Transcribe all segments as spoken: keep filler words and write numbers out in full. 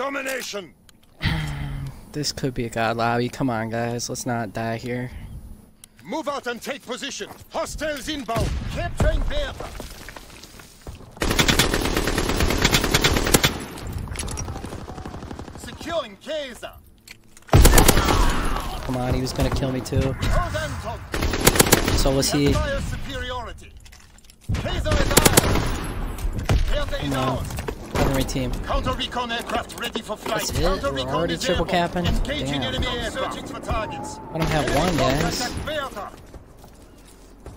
Domination. This could be a god lobby. Come on, guys. Let's not die here. Move out and take position. Hostiles inbound. Capturing Bertha. Securing Kaiser. Come on, he was gonna kill me too. So was he. Come on. Cavalry team. Counter recon aircraft ready for flight. That's it. We're already triple capping. Damn. I don't have one, guys. I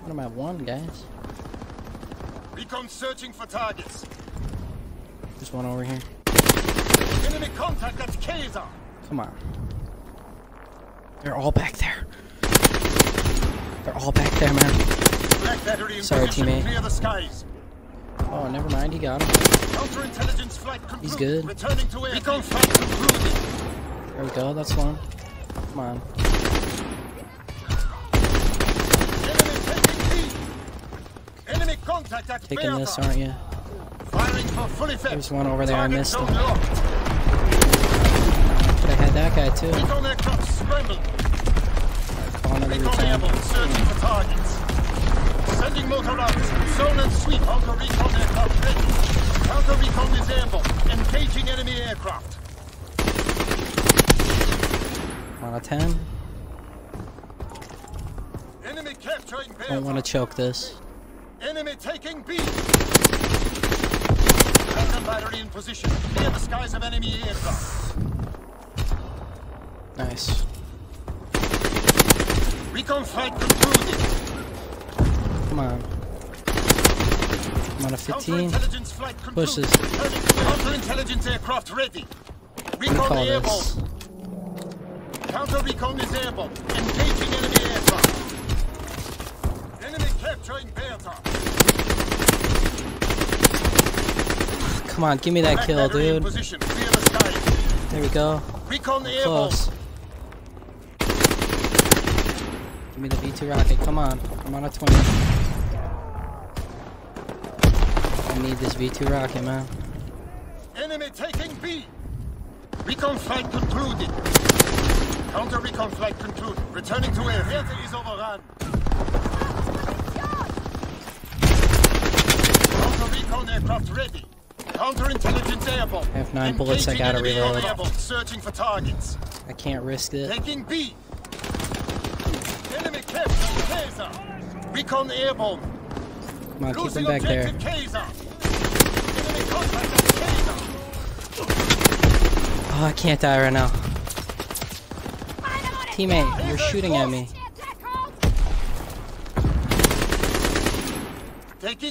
don't have one, guys. Recon searching for targets. There's one over here. Enemy contact at Kazar. Come on. They're all back there. They're all back there, man. Sorry, teammate. Oh, never mind. He got him. Counterintelligence flight complete. He's good. Returning to air. There we go. That's one. Come on. Enemy contact at Taking Bertha. This, aren't you? Firing for full effect. There's one over there. Target I missed him. But I had that guy too. Recon aircraft scrambled. Recon airborne searching for targets. Sending motor rounds, zone and sweep. Counter recon aircraft ready. Counter recon is airborne. Engaging enemy aircraft. One out of ten. Enemy capturing Bertha. I don't want to choke this. Enemy taking B. Phantom battery in position. Clear the skies of enemy aircraft. Nice. Recon flight concluded. Come on. I'm on a fifteen. Pushes. Counter intelligence aircraft ready. Recon airborne. Counter recon is airborne. Engaging enemy aircraft. Enemy capturing Bertha. Come on, give me that kill, dude. There we go. Recon airborne. Give me the V two rocket. Come on. I'm on a twenty. I need this V two rocket, man. Enemy taking B. Recon flight concluded. Counter recon flight concluded. Returning to air. Bertha is overrun. Counter recon aircraft ready. Counter intelligence airborne. I have nine bullets. I gotta reload. Searching for targets. I can't risk it. Taking B. Enemy capturing Kaiser. Recon airborne. Come on, keep him back there. Oh, I can't die right now. Teammate, you're shooting at me.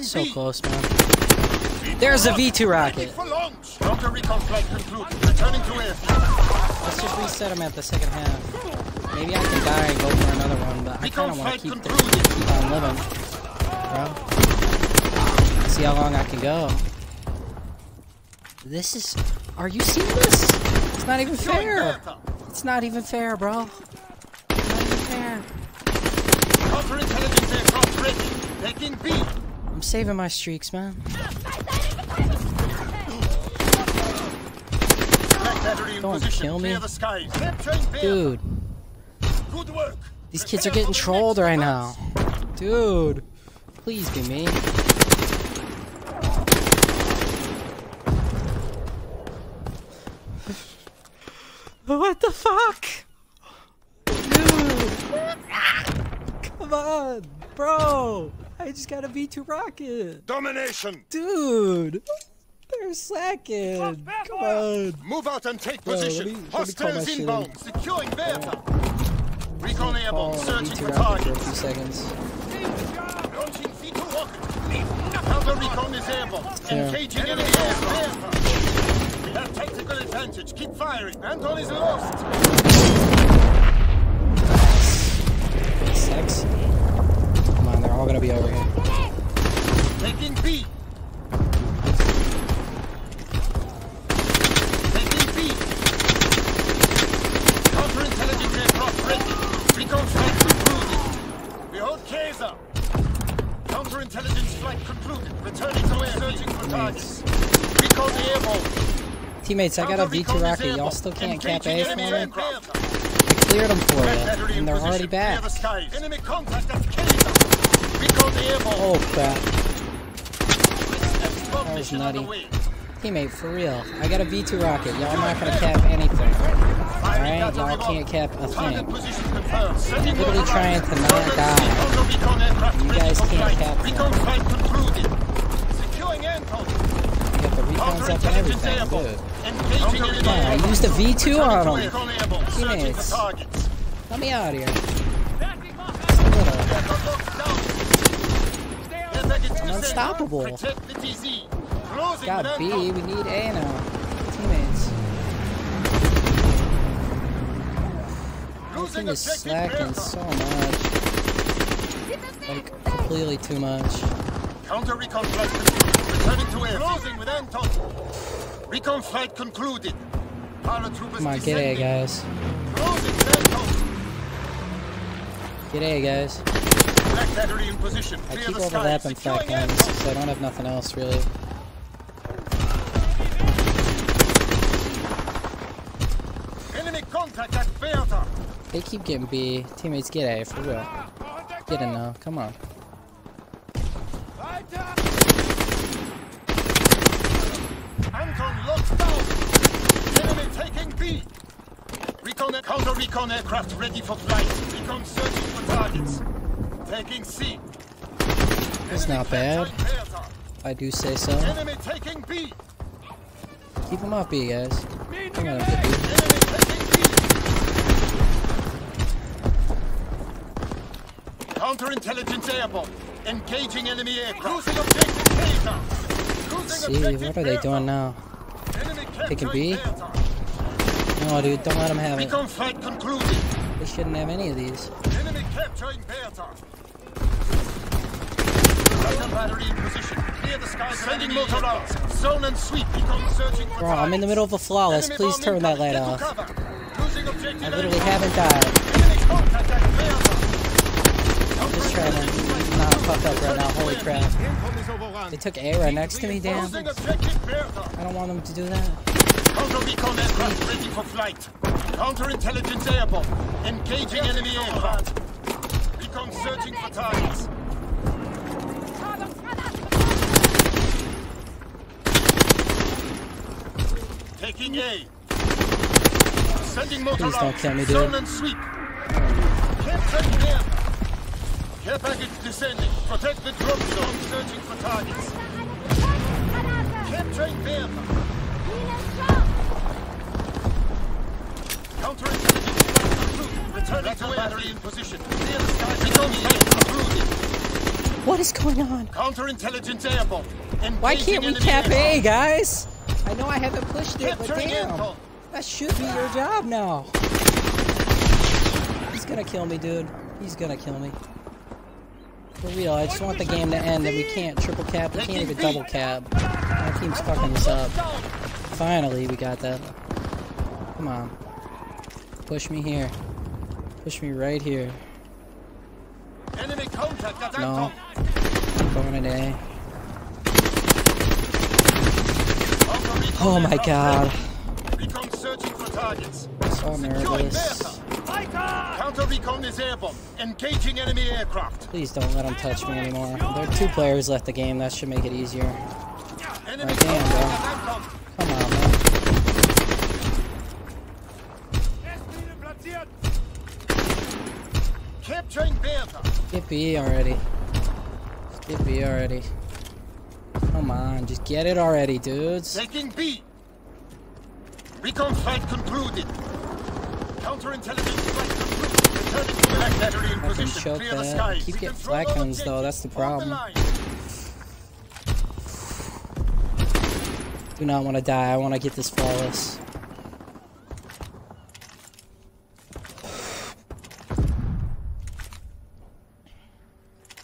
So close, man. There's a V two rocket. Let's just reset him at the second half. Maybe I can die and go for another one, but I kind of want to keep, keep on living, bro. See how long I can go. This is... Are you seeing this? It's not even fair. It's not even fair, bro. It's not even fair. I'm saving my streaks, man. Don't kill me. Dude. These kids are getting trolled right now. Dude. Please be me. What the fuck? Dude! Come on, bro! I just got a V two rocket! Domination! Dude! They're slacking! Come on! Move out and take bro, position! Let me, let Hostiles inbound! Securing Bertha! Recon airborne, searching for targets! For seconds. Launching V two rocket! Counter recon is airborne! Yeah. Engaging enemy airborne! That tactical advantage. Keep firing. Anton is lost. Six. Come on, they're all gonna be over here. Taking B. Taking B. Counterintelligence aircraft ready. Recon flight concluded. Behold Kaiser. Counterintelligence flight concluded. Returning to air, searching for targets. Recon airborne. teammates, I got a V two Rocket. Y'all still can't cap A for me? I cleared them for you, and they're already back. Oh, crap. That was nutty. Teammate, for real. I got a V two Rocket. Y'all not gonna cap anything. Alright? Y'all can't cap a thing. I'm literally trying to not die. You guys can't cap anything. Recounts up and everything, dude. Yeah, I used a V two on him. Teammates, let me out of here. I'm unstoppable. Got B, we need A now. Teammates. This team is slacking so much. Like, completely too much. Counter recon returning to air. Closing with Anton. Recon flight concluded. Come on, get A, guys. Closing with Anton. Get A, guys. Black battery in position. I keep overlapping flight guns because I don't have nothing else really. Enemy contact at Beata. They keep getting B. Teammates, get A for real. Get in now. Come on. Anton locked down. Enemy taking B. Recon counter recon aircraft ready for flight. Recon searching for targets. Taking C. That's not bad. I do say so. Enemy taking B. Keep them off B, guys. Come on, get B. Enemy taking B. Counterintelligence airbomb. Engaging enemy aircraft. Losing objective Kaiser. See, what are they doing now? Taking B? No, dude, don't let them have it. They shouldn't have any of these. Enemy capturing Beata. Battery in position. Clear the sky. Sending motor rounds. Zone and sweep. Searching for. Bro, I'm in the middle of a flawless. Please turn that light off. I literally haven't died. I'm just trying to not fuck up right now, holy crap. They took A right next to me, damn. I don't want them to do that. Counter recon aircraft ready for flight. Counterintelligence airbomb. Engaging enemy aircraft. Recon searching for targets. Taking A. Sending motor rounds. Zone and sweep. Capturing air. Care package descending. Protect the drop zone. Searching for targets. Capturing Beata. Counterintelligence. Returning to battery in position. Clear the sky. What is going on? Counterintelligence airbomb. Why can't we cap A, guys? I know I haven't pushed it, but damn. That should be your job now. He's gonna kill me, dude. He's gonna kill me. For real, I just want the game to end and we can't triple cap, we can't even double cap. My team's fucking this up. Finally, we got that. Come on. Push me here. Push me right here. No. I'm going in A. Oh my god. So nervous. Counter recon is airborne. Engaging enemy aircraft. Please don't let them touch me anymore. There are two players left the game. That should make it easier. Enemy oh, damn, bro. Come on, man. Get B already. Just get B already. Come on, just get it already, dudes. Taking B. Recon fight concluded. Counterintelligence flight returning to black battery in position. Clear the sky. Keep getting flag guns though, that's the problem. Do not want to die, I want to get this flawless.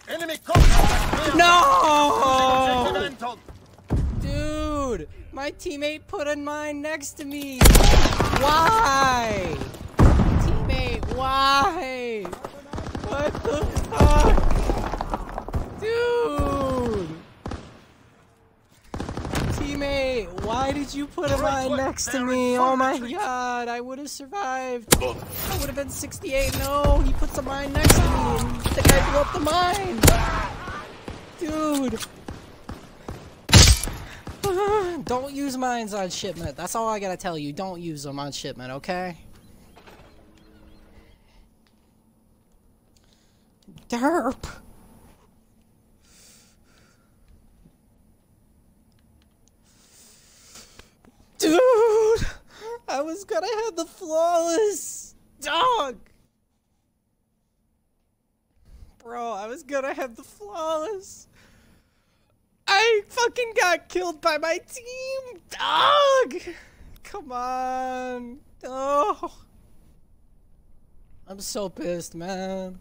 Enemy contact! No! Dude! My teammate put a mine next to me! Why? Why? What the fuck? Dude! Teammate, why did you put him right next to me? Oh my god, I would have survived. I would have been sixty-eight. No, he puts a mine next to me. I think I blew up the mine. Dude. Don't use mines on shipment. That's all I gotta tell you. Don't use them on shipment, okay? Derp. Dude, I was gonna have the flawless dog. Bro, I was gonna have the flawless. I fucking got killed by my team, dog. Come on. Oh. I'm so pissed, man.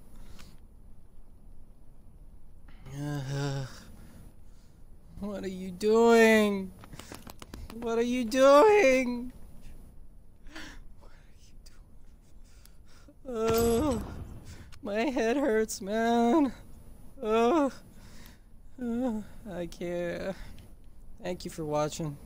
Uh, what are you doing? What are you doing? What are you doing? Oh, my head hurts, man. Oh, oh, I can't. Thank you for watching.